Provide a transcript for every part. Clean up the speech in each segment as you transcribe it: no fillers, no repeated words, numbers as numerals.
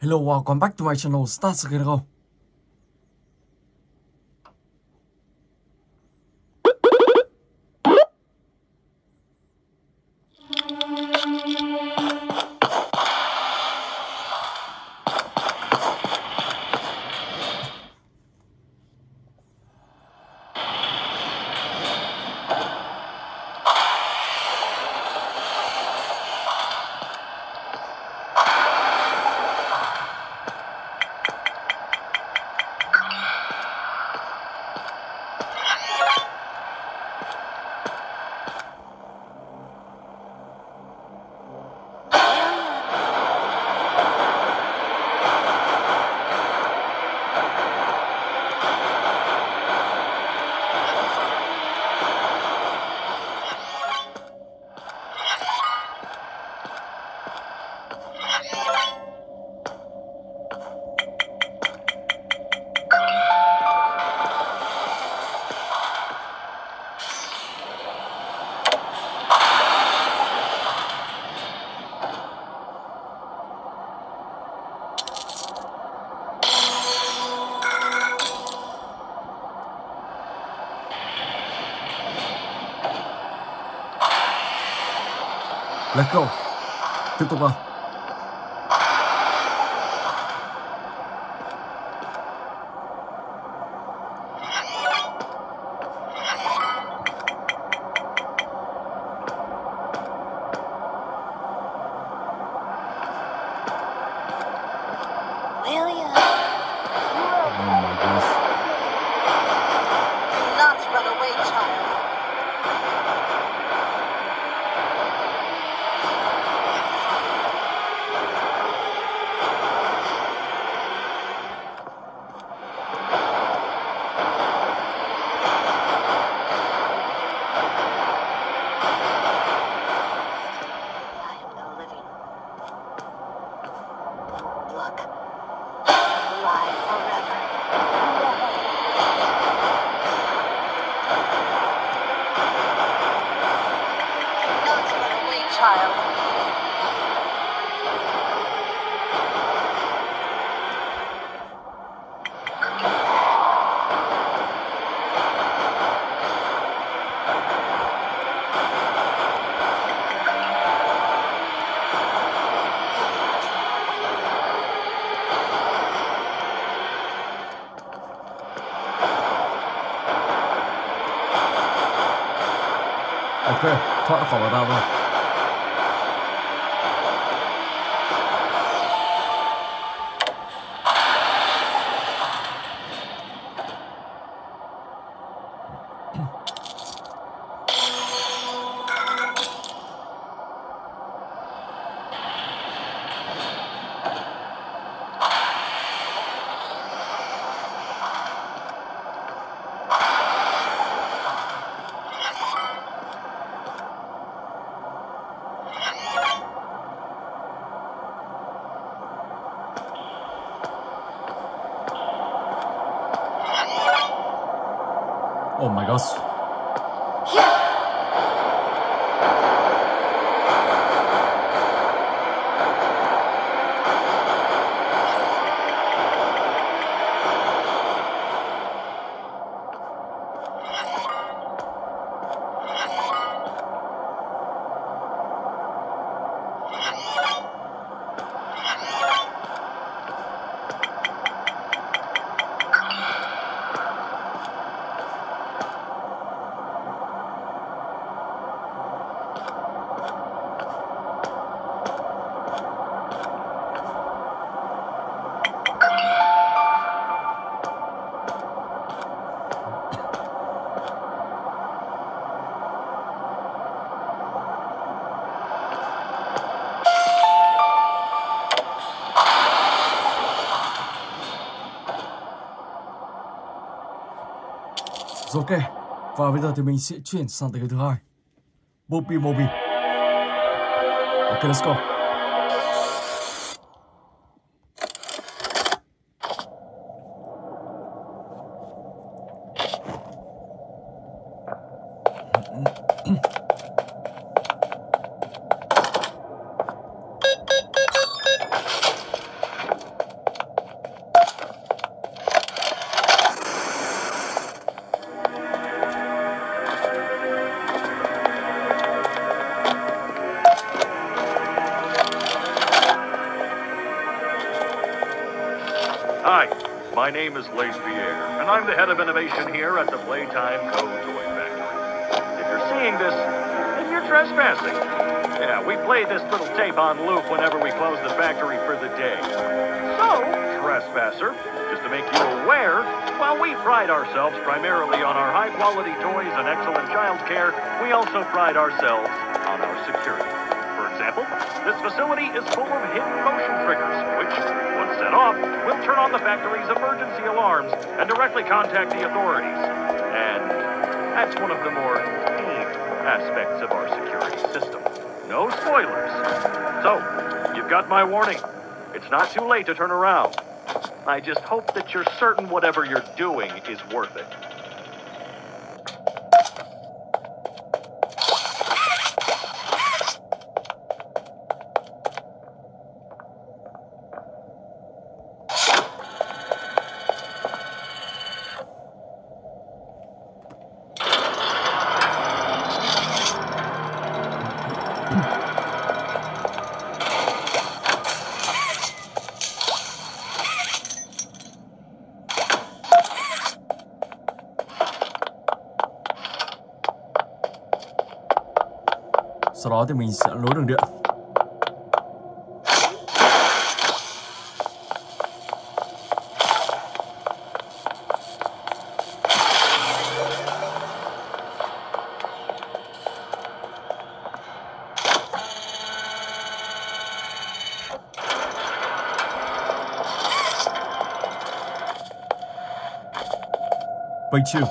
Hello, welcome back to my channel, Scary Teacher 3D. Let's go. Tiếp tục vào. Okay, thoát khỏi vào đau rồi. Oh my gosh. Yeah. Ok, và bây giờ thì mình sẽ chuyển sang tới cái thứ hai, Poppy Mobile. Ok, let's go. Hi, my name is Lace Pierre, and I'm the head of innovation here at the Playtime Co Toy Factory. If you're seeing this, then you're trespassing. Yeah, we play this little tape on loop whenever we close the factory for the day. So, trespasser, just to make you aware, while we pride ourselves primarily on our high-quality toys and excellent child care, we also pride ourselves on our security. For example, this facility is full of hidden motion triggers, which, once set off, will turn on the factory's emergency alarms and directly contact the authorities. And that's one of the more deep aspects of our security system. No spoilers. So, you've got my warning. It's not too late to turn around. I just hope that you're certain whatever you're doing is worth it. Sau đó thì mình sẽ nối đường điện. Quay chiều.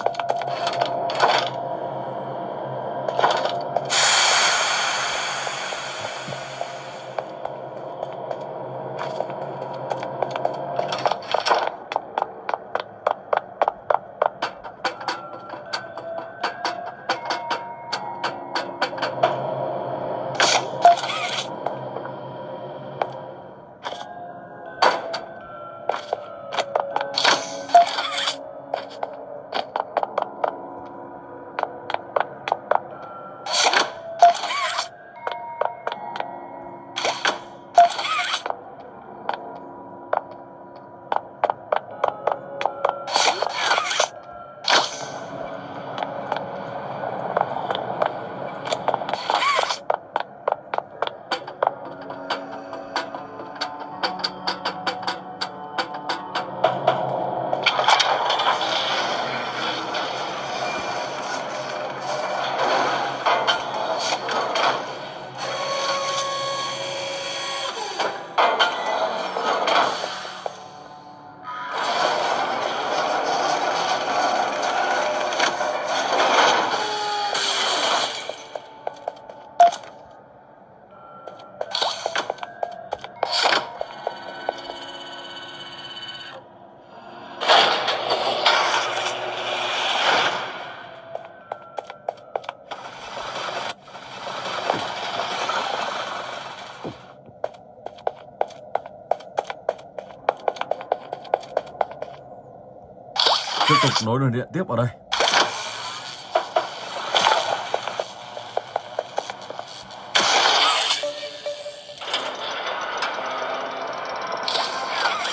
Tiếp tục nối đường điện tiếp vào đây.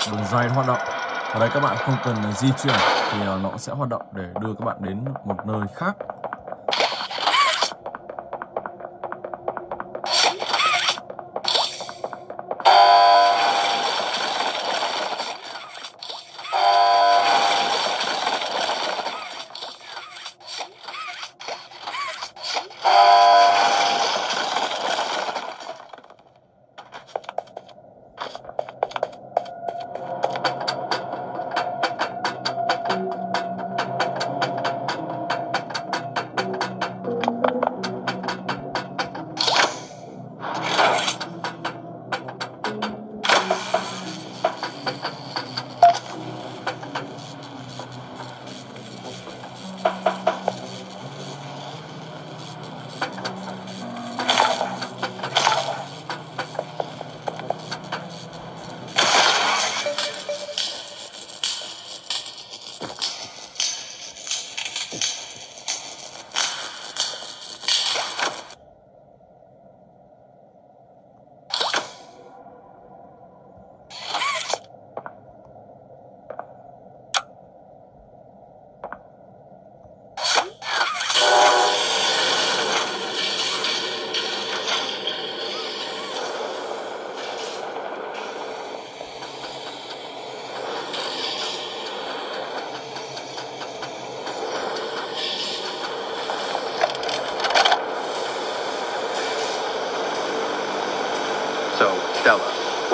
Đường dây hoạt động. Ở đây các bạn không cần di chuyển thì nó sẽ hoạt động để đưa các bạn đến một nơi khác.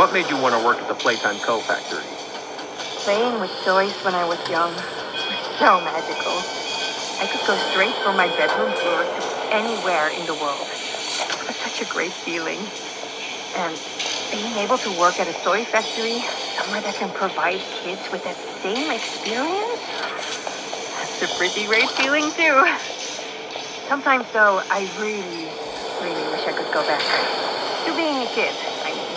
What made you want to work at the Playtime Co factory? Playing with toys when I was young was so magical. I could go straight from my bedroom floor to anywhere in the world. It was such a great feeling. And being able to work at a toy factory, somewhere that can provide kids with that same experience, that's a pretty great feeling too. Sometimes though, I really wish I could go back to being a kid. I mean,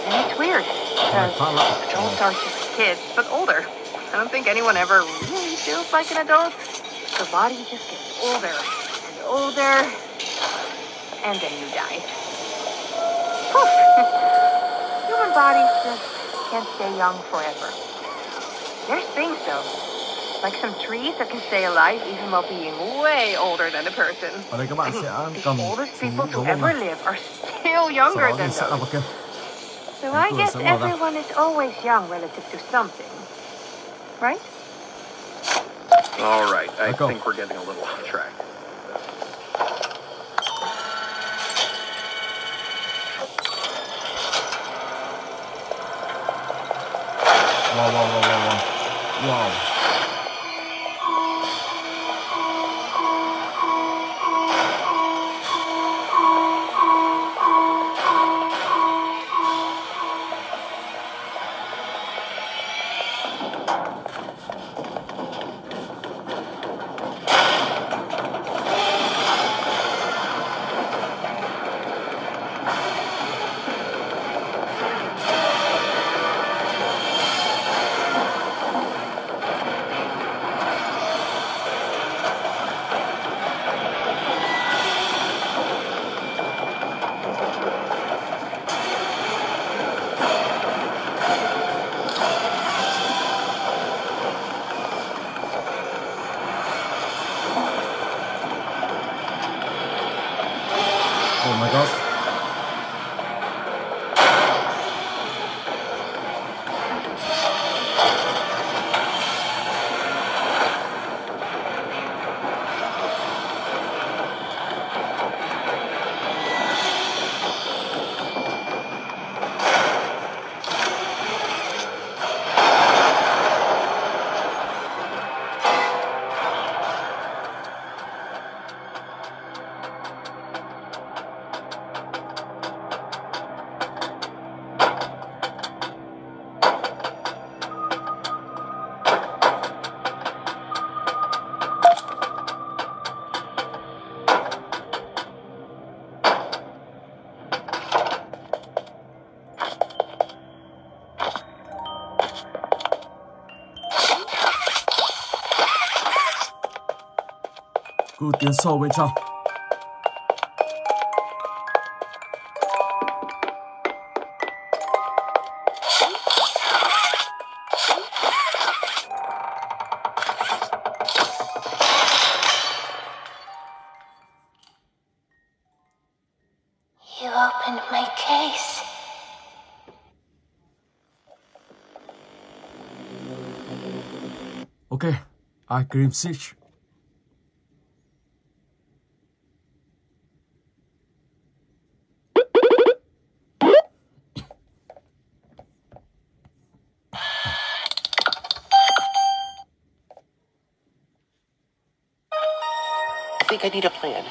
and it's weird because adults are just kids, but older. I don't think anyone ever really feels like an adult. The body just gets older and older, and then you die. Human bodies just can't stay young forever. There's things though, like some trees that can stay alive even while being way older than a person. The oldest people to ever live are still younger than those. So I guess everyone is always young relative to something, right? All right, I think we're getting a little off track. Whoa, whoa, whoa, whoa, whoa. Oh my God. Good and so which are you opened my case. Okay, I Scream 6. I think I need a plan.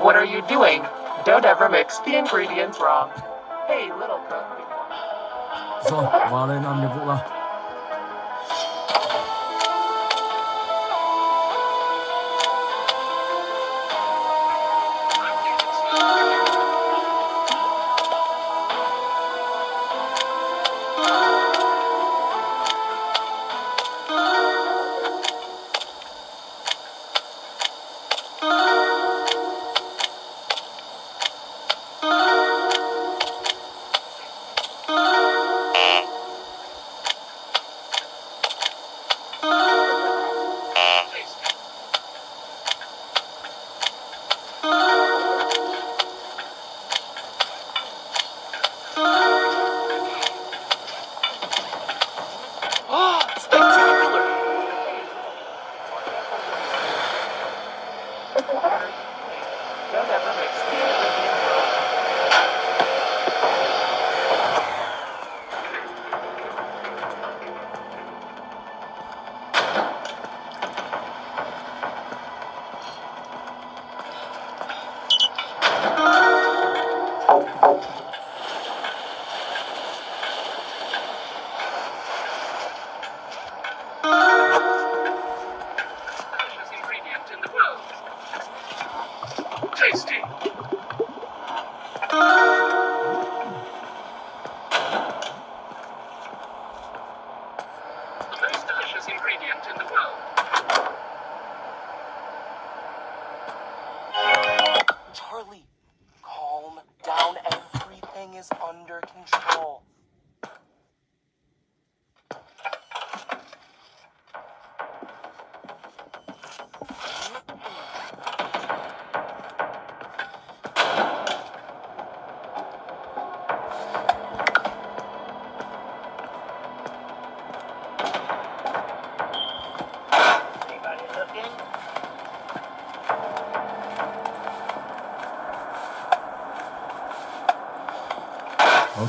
What are you doing? Don't ever mix the ingredients wrong. Hey, little puppy. So, vào đây làm nhiệm vụ nào.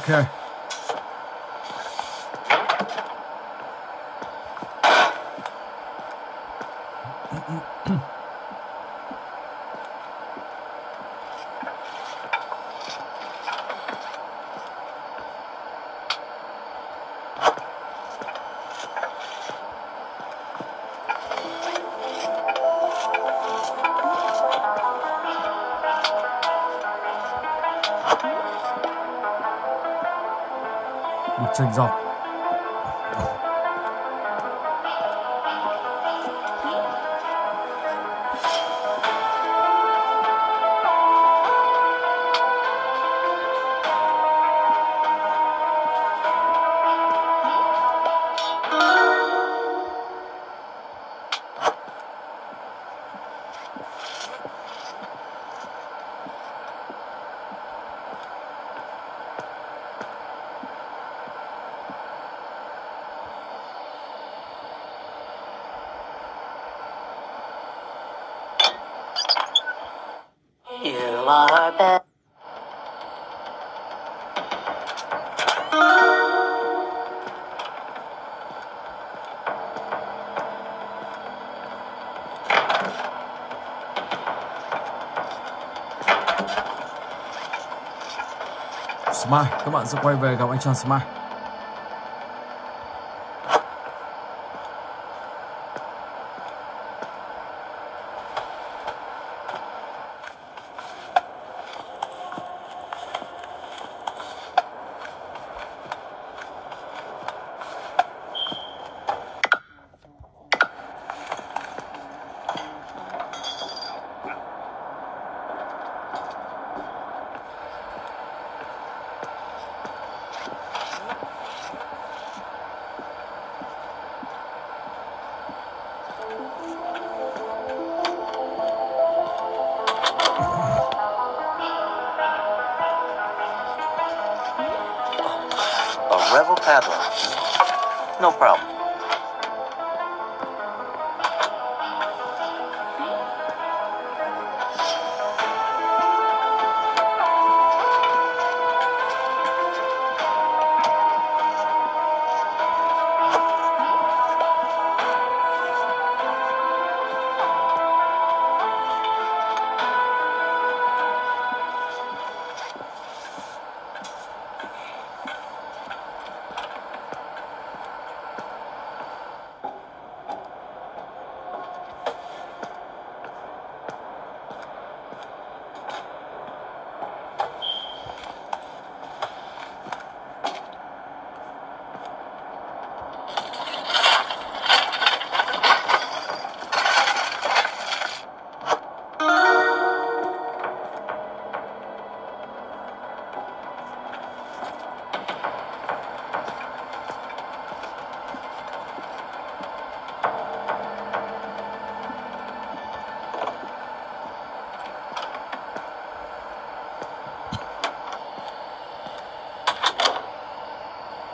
Okay. Trình dọc. Smile, các bạn sẽ quay về gặp anh John Smith.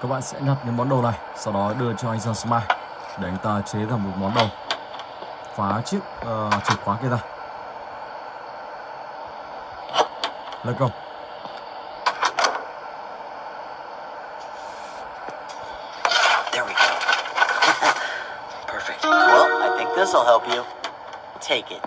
các bạn sẽ nhặt những món đồ này, sau đó đưa cho anh John Smith để anh ta chế ra một món đồ, phá chiếc chìa khóa kia ra. Let's go. There we go. Perfect. Well, I think this'll help you. Take it.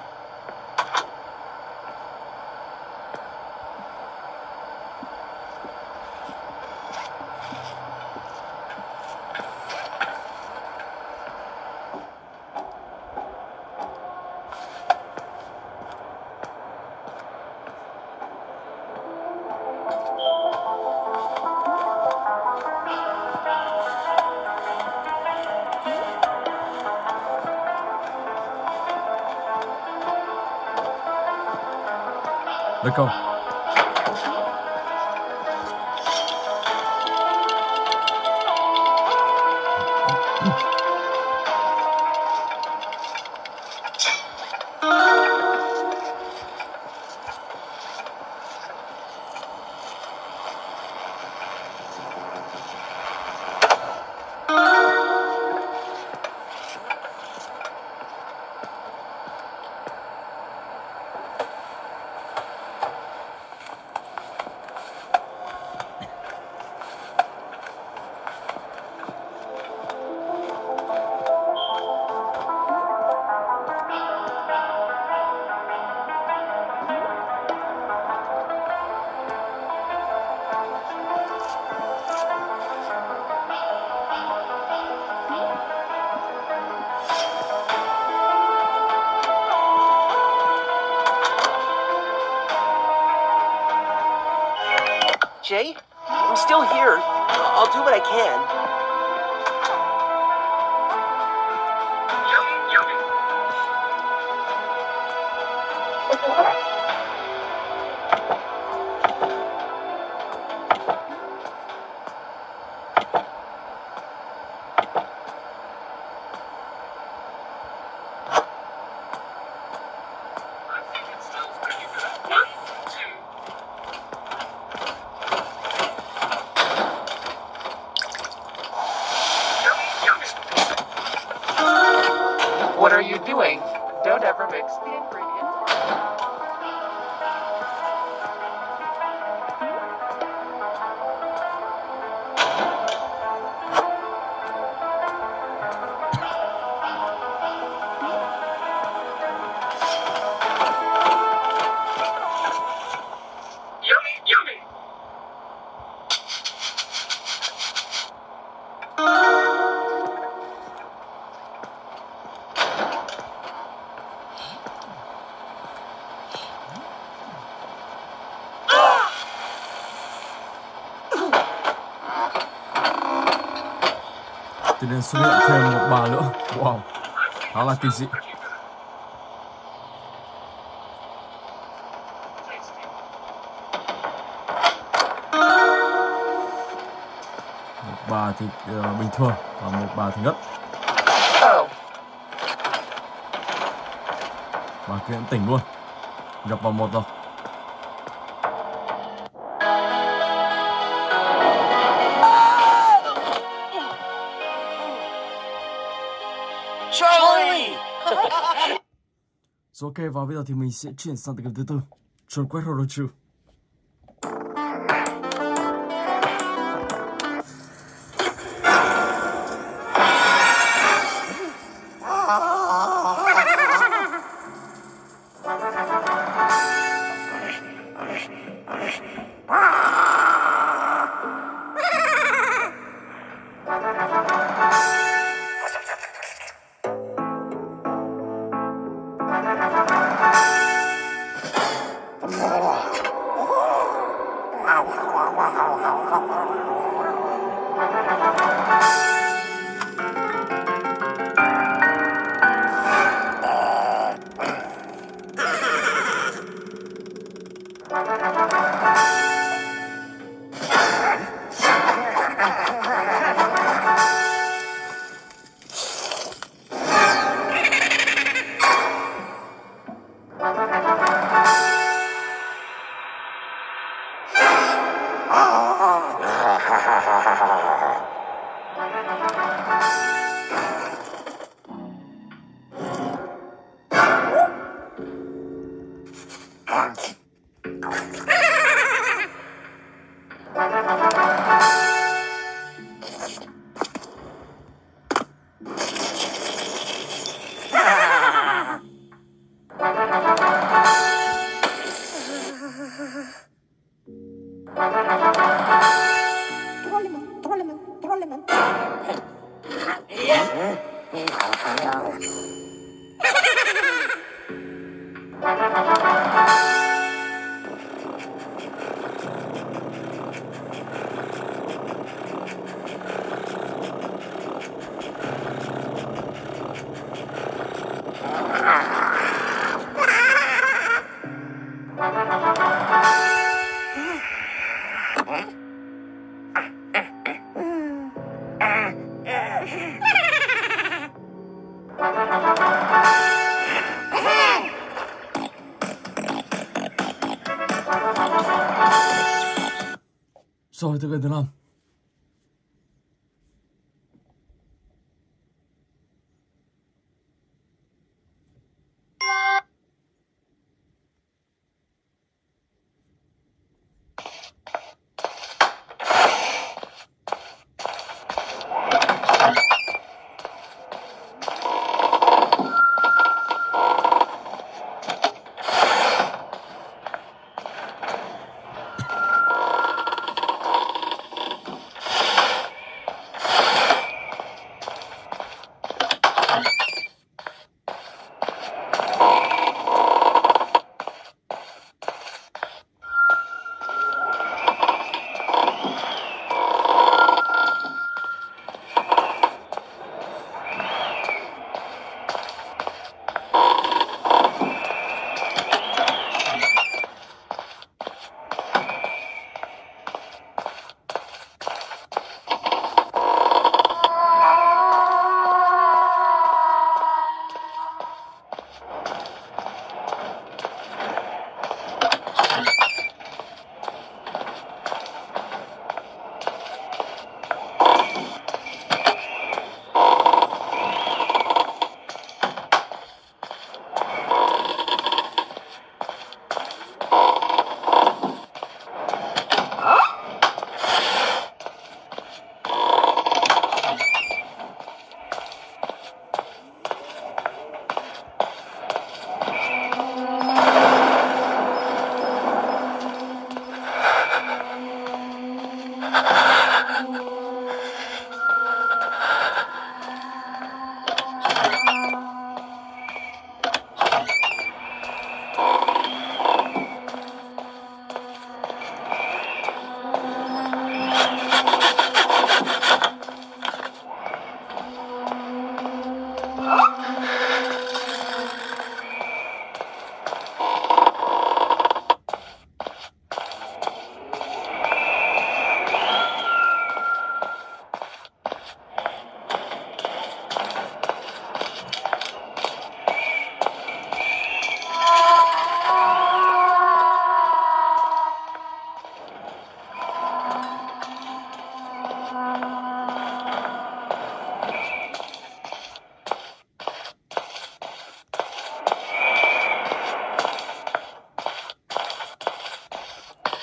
Let's go. Jay, I'm still here. I'll do what I can. What are you doing? Don't ever mix the ingredients. Thì nên xuất hiện thêm một bà nữa. Wow, khá là kỳ dị. Một bà thì bình thường và một bà thì ngất. Bà kia cũng tỉnh luôn. Gặp vào một rồi. Rồi ok, và bây giờ thì mình sẽ chuyển sang tập thứ tư, trốn quét Horror 2. Ha ha ha ha ha ha. Sorry, det bedre navn.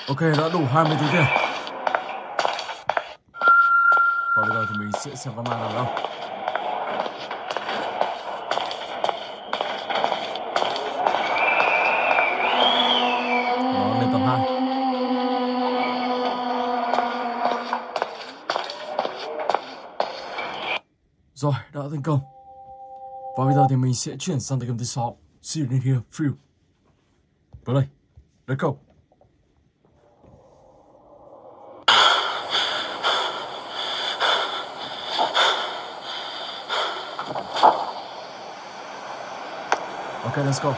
Ok, đã đủ 20 tiếng tiền. Và bây giờ thì mình sẽ xem con ma nào đâu. Đó, lên tầm 2. Rồi, đã thành công. Và bây giờ thì mình sẽ chuyển sang tựa game thứ 6. See you in here, Phil. Tới đây, let's go. Okay, let's go.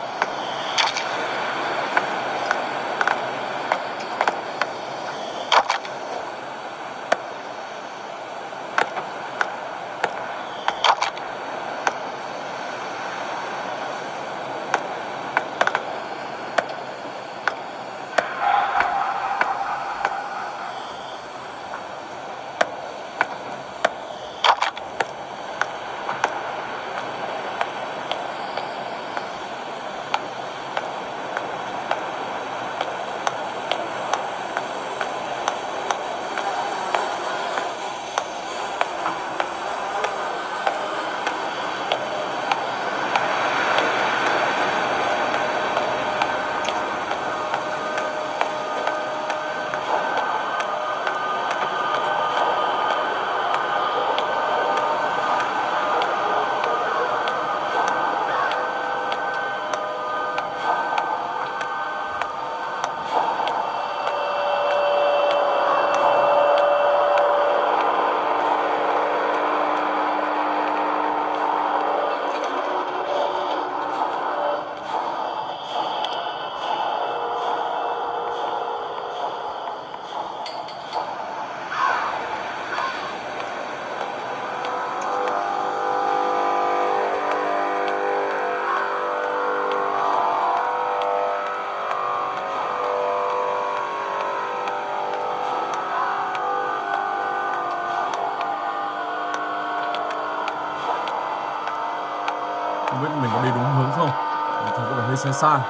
this inside. Ở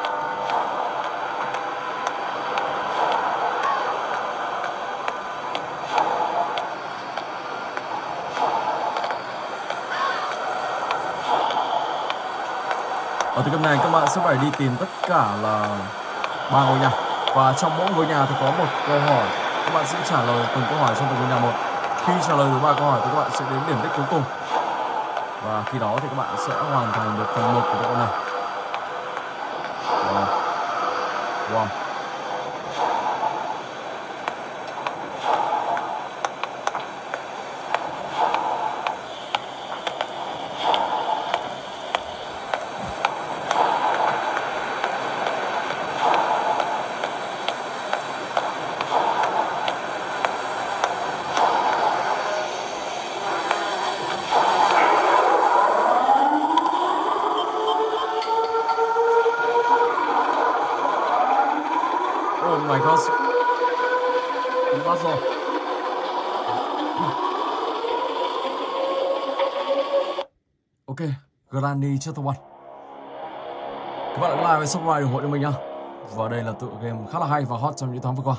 từ cấp này các bạn sẽ phải đi tìm tất cả là 3 ngôi nhà, và trong mỗi ngôi nhà thì có một câu hỏi. Các bạn sẽ trả lời từng câu hỏi trong từng ngôi nhà một. Khi trả lời được 3 câu hỏi thì các bạn sẽ đến điểm tích cuối cùng, và khi đó thì các bạn sẽ hoàn thành được phần 1 của đoạn này. Wow. Ok, Granny Chapter 1. Các bạn hãy like và subscribe ủng hộ cho mình nhá. Và đây là tựa game khá là hay và hot trong những tháng vừa qua.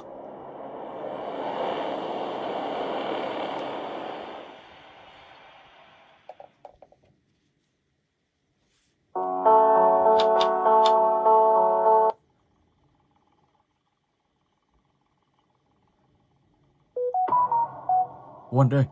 One day.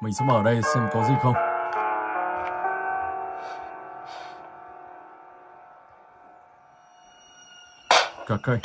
Mình sẽ mở đây xem có gì không. Cả cây.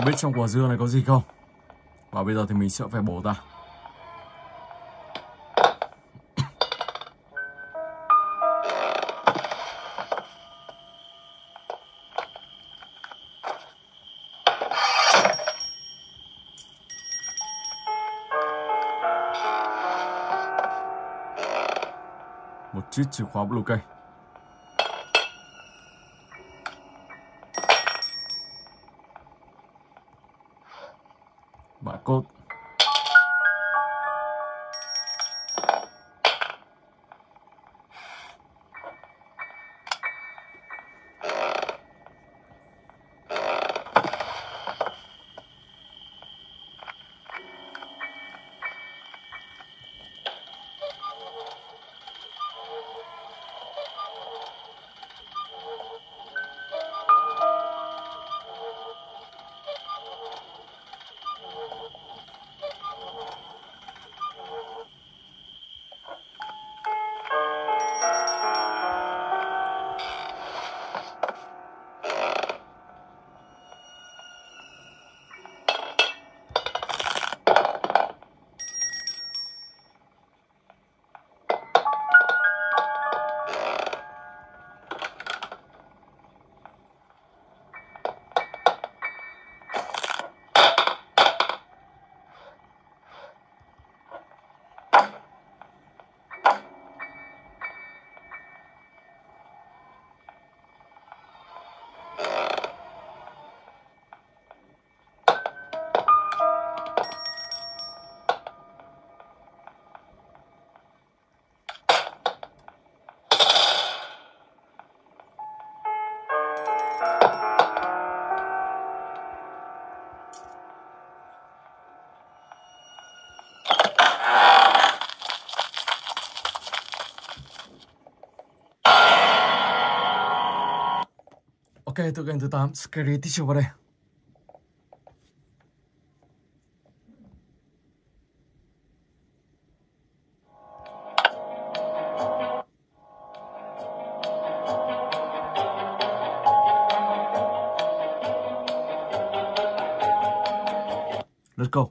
Không biết trong quả dưa này có gì không. Và bây giờ thì mình sẽ phải bổ ra. Một chiếc chìa khóa blue key. Bãi cốt. Ok, tựa game thứ 8, Scary Teacher vào đây. Let's go.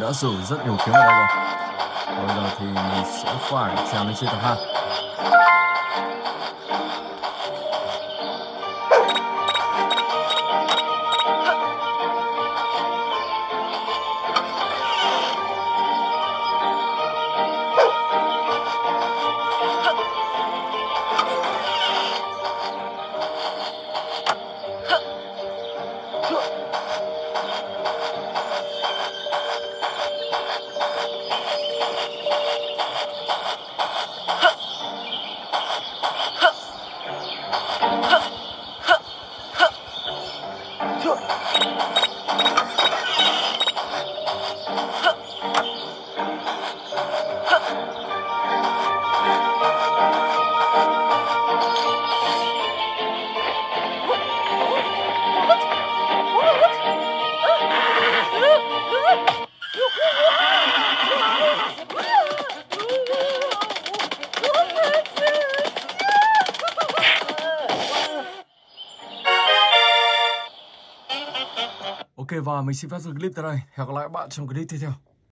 Đã sử rất nhiều kiếm vào đây rồi. Còn bây giờ thì mình sẽ phải trèo lên trên tầng 2. và mình xin phép dừng clip tại đây. Hẹn gặp lại các bạn trong clip tiếp theo.